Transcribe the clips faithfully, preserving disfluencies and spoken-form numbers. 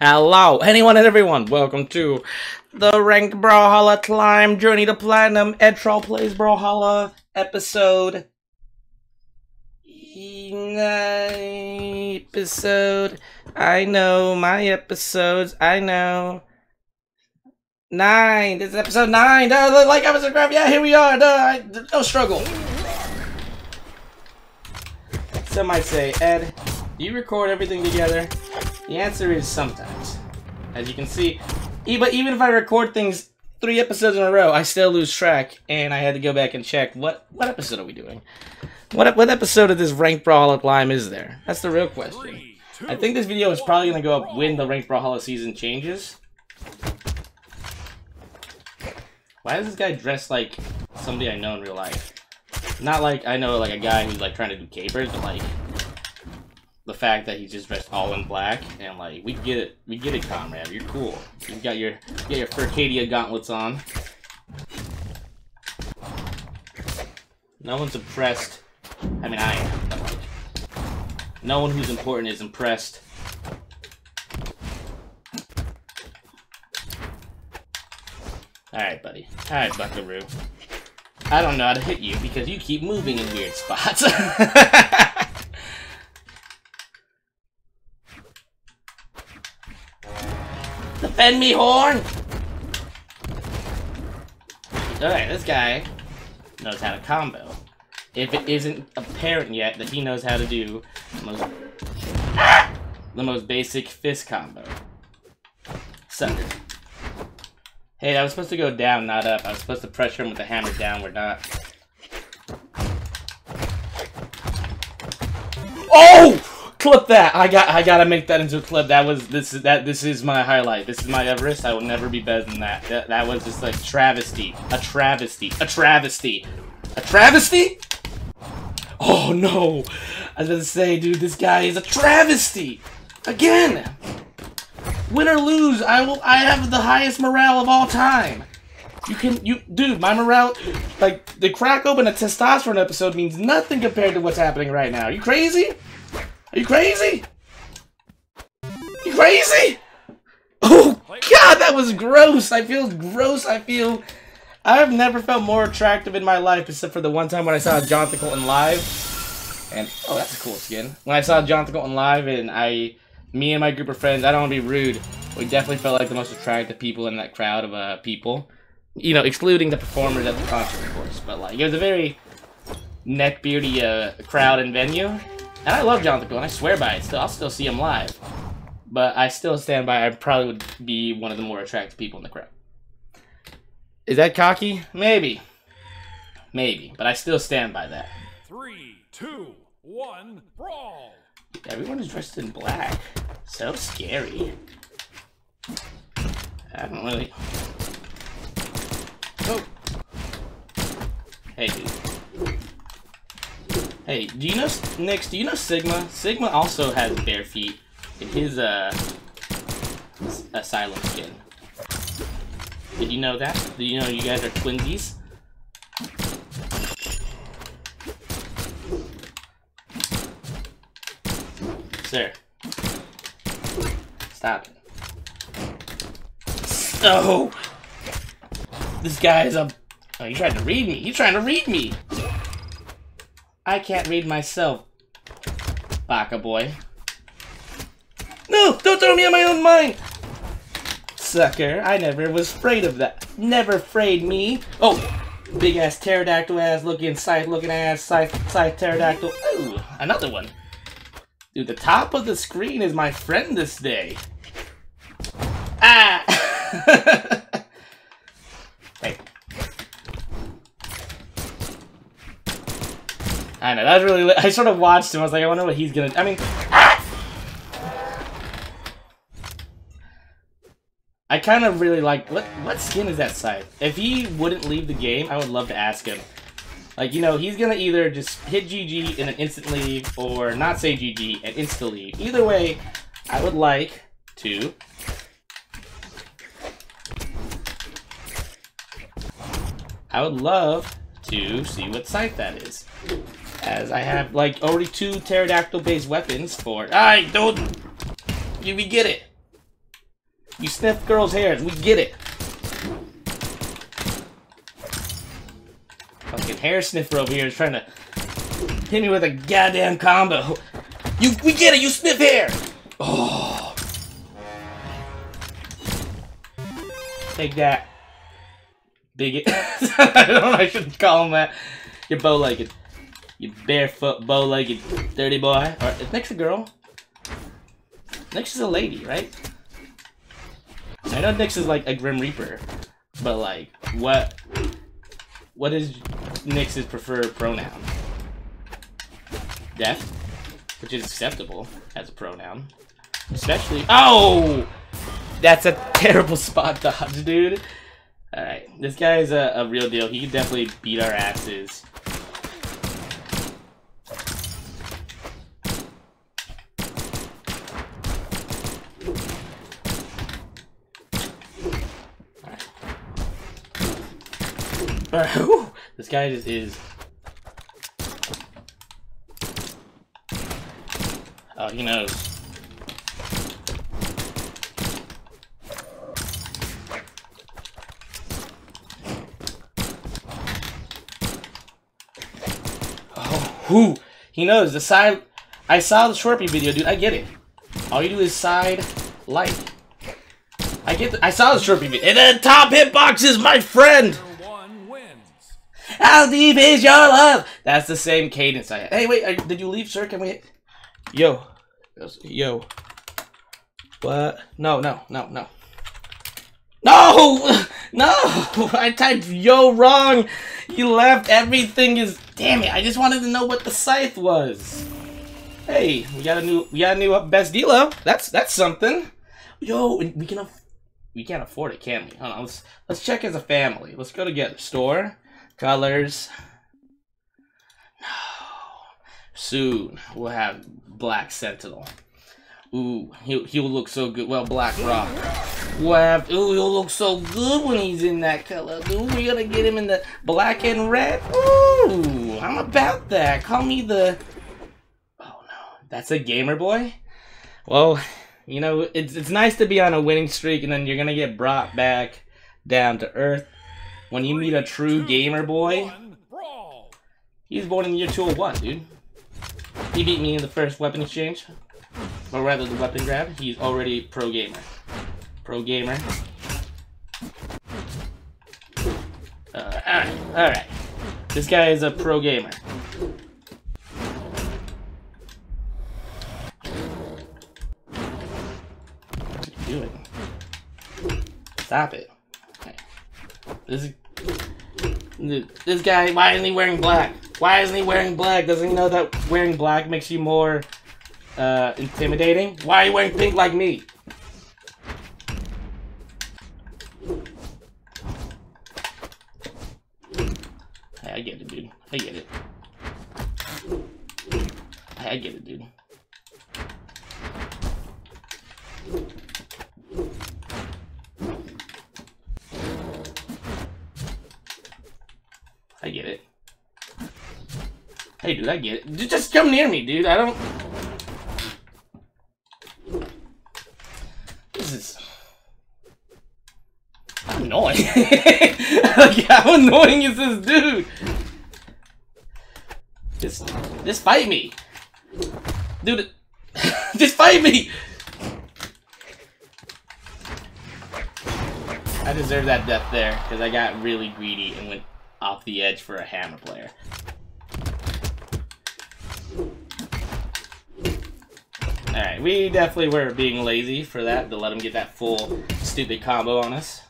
Hello, anyone and everyone. Welcome to the ranked Brawlhalla climb journey to platinum. Edtrol plays Brawlhalla episode episode. I know my episodes. I know nine. This is episode nine. Duh, like I was subscribed. Yeah, here we are. Duh, no struggle. Some might say, Ed, do you record everything together? The answer is sometimes. As you can see, but even if I record things three episodes in a row, I still lose track, and I had to go back and check what what episode are we doing? What what episode of this ranked Brawlhalla climb is there? That's the real question. Three, two, I think this video is probably gonna go up when the ranked Brawlhalla season changes. Why is this guy dressed like somebody I know in real life? Not like I know like a guy who's like trying to do capers, but like the fact that he's just dressed all in black and like we get it, we get it, comrade. You're cool. You got your you got your Furcadia gauntlets on. No one's impressed. I mean, I am. But like, no one who's important is impressed. All right, buddy. All right, Buckaroo. I don't know how to hit you because you keep moving in weird spots. Defend me, horn! Alright, this guy knows how to combo. If it isn't apparent yet that he knows how to do the most, ah! the most basic fist combo. Sunder. Hey, I was supposed to go down, not up. I was supposed to pressure him with the hammer downward, not. Oh! Clip that! I got I gotta make that into a clip. That was this is that this is my highlight. This is my Everest. I will never be better than that. That that was just like travesty. A travesty. A travesty. A travesty? Oh no! I was gonna say, dude, this guy is a travesty! Again! Win or lose, I will I have the highest morale of all time. You can you dude, my morale, like the crack open a testosterone episode means nothing compared to what's happening right now. You crazy? Are you crazy? You crazy? Oh god, that was gross. I feel gross. I feel I've never felt more attractive in my life except for the one time when I saw Jonathan Coulton live. And oh, that's a cool skin. When I saw Jonathan Coulton live and I me and my group of friends, I don't want to be rude, we definitely felt like the most attractive people in that crowd of uh, people. You know, excluding the performers at the concert, of course, but like it was a very neckbeardy uh, crowd and venue. And I love Jonathan Coulton, I swear by it, still, I'll still see him live. But I still stand by, I probably would be one of the more attractive people in the crowd. Is that cocky? Maybe. Maybe, but I still stand by that. Three, two, one, brawl! Everyone is dressed in black. So scary. I don't really... Oh! Hey, dude. Hey, do you know, Nyx, do you know Sigma? Sigma also has bare feet in his, uh, asylum skin. Did you know that? Do you know you guys are twinsies? Sir. Stop it. So, this guy is a... Oh, you tried to read me. You trying to read me. I can't read myself, Baka boy. No, don't throw me on my own mind! Sucker, I never was afraid of that. Never afraid me. Oh, big ass pterodactyl ass looking, scythe looking ass, scythe, scythe pterodactyl. Ooh, another one. Dude, the top of the screen is my friend this day. Ah! Hey. I know, that was really lit. I sort of watched him, I was like, I wonder what he's gonna do. I mean, ah! I kind of really like, what What skin is that scythe? If he wouldn't leave the game, I would love to ask him. Like, you know, he's gonna either just hit G G and then instant leave, or not say G G and instant leave. Either way, I would like to... I would love to see what scythe that is. As I have, like, already two pterodactyl-based weapons for... I don't... You, we get it. You sniff girls' hairs. We get it. Fucking hair sniffer over here is trying to hit me with a goddamn combo. You, we get it. You sniff hair. Oh. Take that. Bigot. I don't know. I shouldn't call him that. You're bow-legged. You barefoot, bow-legged, dirty boy. Alright, it's next a girl. Nyx is a lady, right? I know Nyx is like a Grim Reaper, but like, what... What is Nyx's preferred pronoun? Death, which is acceptable as a pronoun. Especially... Oh! That's a terrible spot dodge, dude. Alright, this guy is a, a real deal. He can definitely beat our asses. Alright, this guy just is... Oh, he knows. Oh, who? He knows. The side... I saw the Shorpy video, dude. I get it. All you do is side like. I get the... I saw the Shorpy video. And then top hitbox is my friend! How deep is your love? That's the same cadence I had. Hey, wait, are, did you leave, sir? Can we... Yo. Yo. What? No, no, no, no. No! No! I typed yo wrong. You left. Everything is... Damn it, I just wanted to know what the scythe was. Hey, we got a new... We got a new best dealer. That's that's something. Yo, we can... Aff we can't afford it, can we? Hold on, let's, let's check as a family. Let's go together. Store. Colors. No. Soon we'll have Black Sentinel. Ooh, he'll, he'll look so good. Well, Black Rock. We'll have, ooh, he'll look so good when he's in that color. Dude, we're gonna get him in the black and red. Ooh, I'm about that. Call me the... Oh, no. That's a gamer boy? Well, you know, it's, it's nice to be on a winning streak, and then you're gonna get brought back down to earth. When you meet a true gamer boy, he's born in the year two oh one, dude. He beat me in the first weapon exchange, or rather the weapon grab. He's already pro gamer. Pro gamer. Uh, alright, alright. This guy is a pro gamer. What are you doing? Stop it. This, this guy, why isn't he wearing black? Why isn't he wearing black? Doesn't he know that wearing black makes you more uh, intimidating? Why are you wearing pink like me? Hey, I get it, dude. I get it. Hey, I get it, dude. I get it. Hey, dude, I get it. Just come near me, dude. I don't... This is... I'm annoying. Like, how annoying is this dude? Just... Just fight me. Dude, just fight me! I deserve that death there, because I got really greedy and went... off the edge for a hammer player. Alright, we definitely were being lazy for that, to let him get that full stupid combo on us.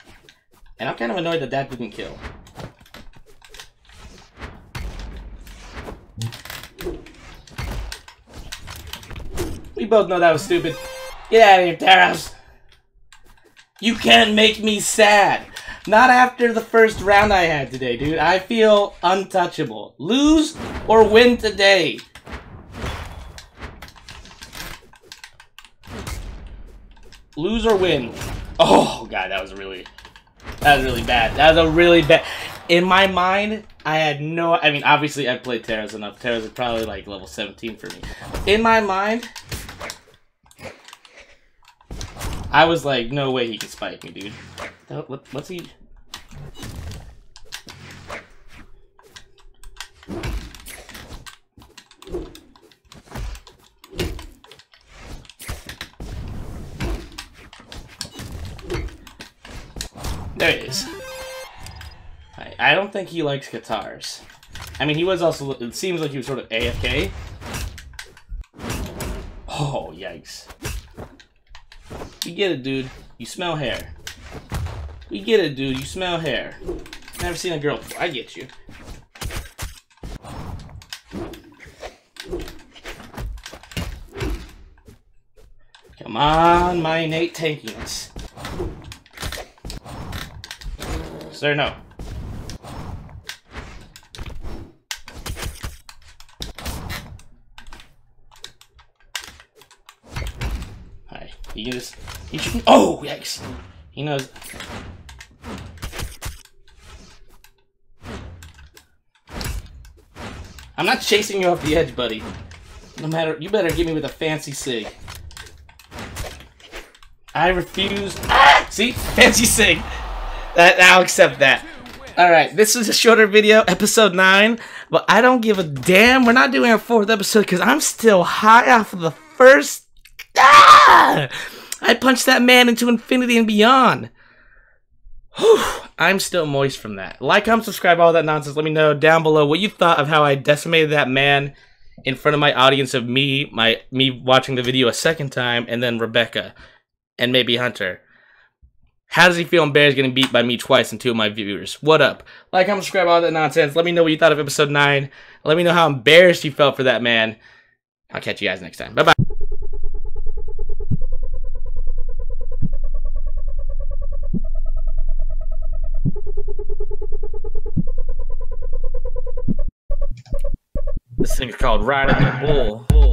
And I'm kind of annoyed that that didn't kill. We both know that was stupid. Get out of here, Taros! You can't make me sad! Not after the first round I had today, dude. I feel untouchable. Lose or win today. Lose or win. Oh, God, that was really... That was really bad. That was a really bad... In my mind, I had no... I mean, obviously, I've played Terrors enough. Terrors are probably, like, level seventeen for me. In my mind... I was like, no way he could spike me, dude. What, what's he? There it is. Right, I don't think he likes guitars. I mean, he was also, it seems like he was sort of A F K. Oh, yikes. You get it, dude. You smell hair. You get it, dude. You smell hair. Never seen a girl before. I get you. Come on, my innate tankiness. Sir, no. Alright, you can just... You can, oh, yikes! He knows... I'm not chasing you off the edge, buddy. No matter... You better get me with a fancy sig. I refuse... Ah! See? Fancy sig! That, I'll accept that. Alright, this was a shorter video, episode nine, but I don't give a damn. We're not doing a fourth episode because I'm still high off of the first... Ah! I punched that man into infinity and beyond. Whew, I'm still moist from that. Like, comment, subscribe, all that nonsense. Let me know down below what you thought of how I decimated that man in front of my audience of me, my me watching the video a second time, and then Rebecca, and maybe Hunter. How does he feel embarrassed getting beat by me twice and two of my viewers? What up? Like, comment, subscribe, all that nonsense. Let me know what you thought of episode nine. Let me know how embarrassed you felt for that man. I'll catch you guys next time. Bye-bye. This thing is called Riding the Bull.